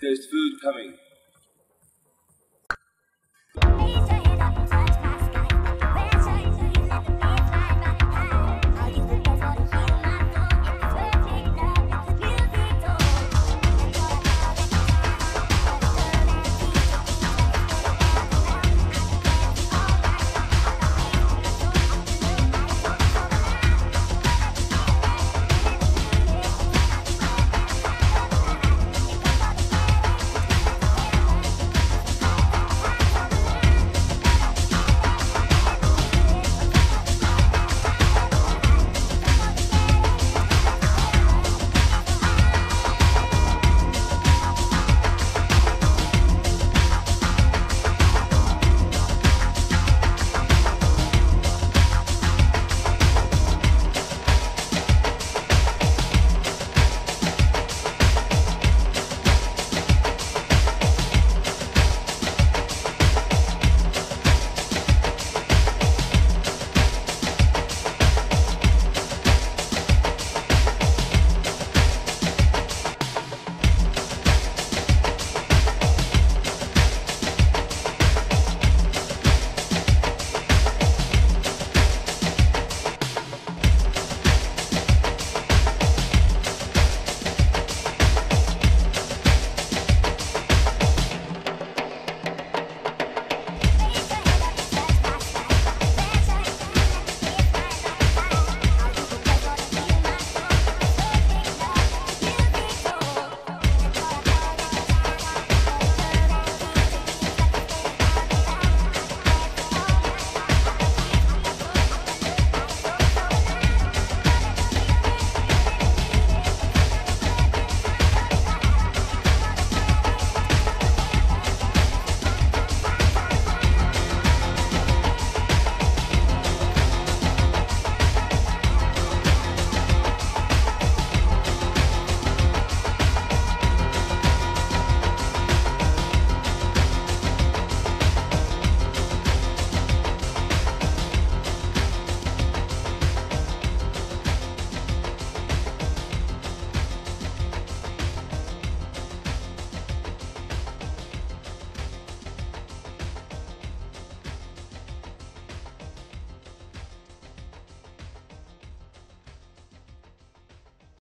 There's food coming.